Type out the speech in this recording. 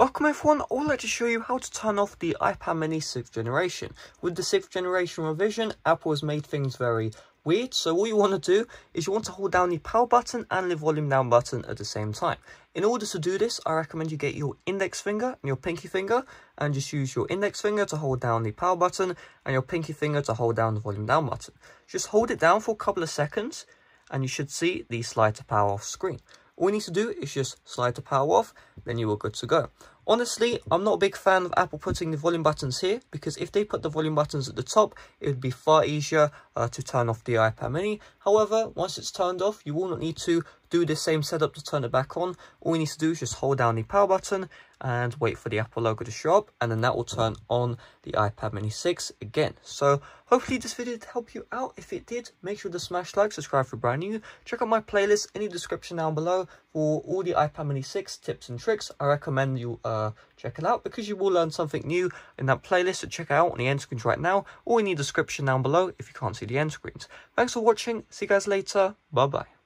Welcome everyone, I would like to show you how to turn off the iPad mini 6th generation. With the 6th generation revision, Apple has made things very weird, so all you want to do is you want to hold down the power button and the volume down button at the same time. In order to do this, I recommend you get your index finger and your pinky finger and just use your index finger to hold down the power button and your pinky finger to hold down the volume down button. Just hold it down for a couple of seconds and you should see the slide to power off screen. All you need to do is just slide the power off, then you are good to go. Honestly, I'm not a big fan of Apple putting the volume buttons here, because if they put the volume buttons at the top, it would be far easier to turn off the iPad mini. However, once it's turned off, you will not need to do the same setup to turn it back on. All you need to do is just hold down the power button and wait for the Apple logo to show up, and then that will turn on the iPad mini 6 again. So hopefully this video did help you out. If it did, make sure to smash like, subscribe for brand new. Check out my playlist in the description down below for all the iPad mini 6 tips and tricks. I recommend you check it out because you will learn something new in that playlist. So check it out on the end screens right now or in the description down below if you can't see the end screens. Thanks for watching. See you guys later. Bye bye.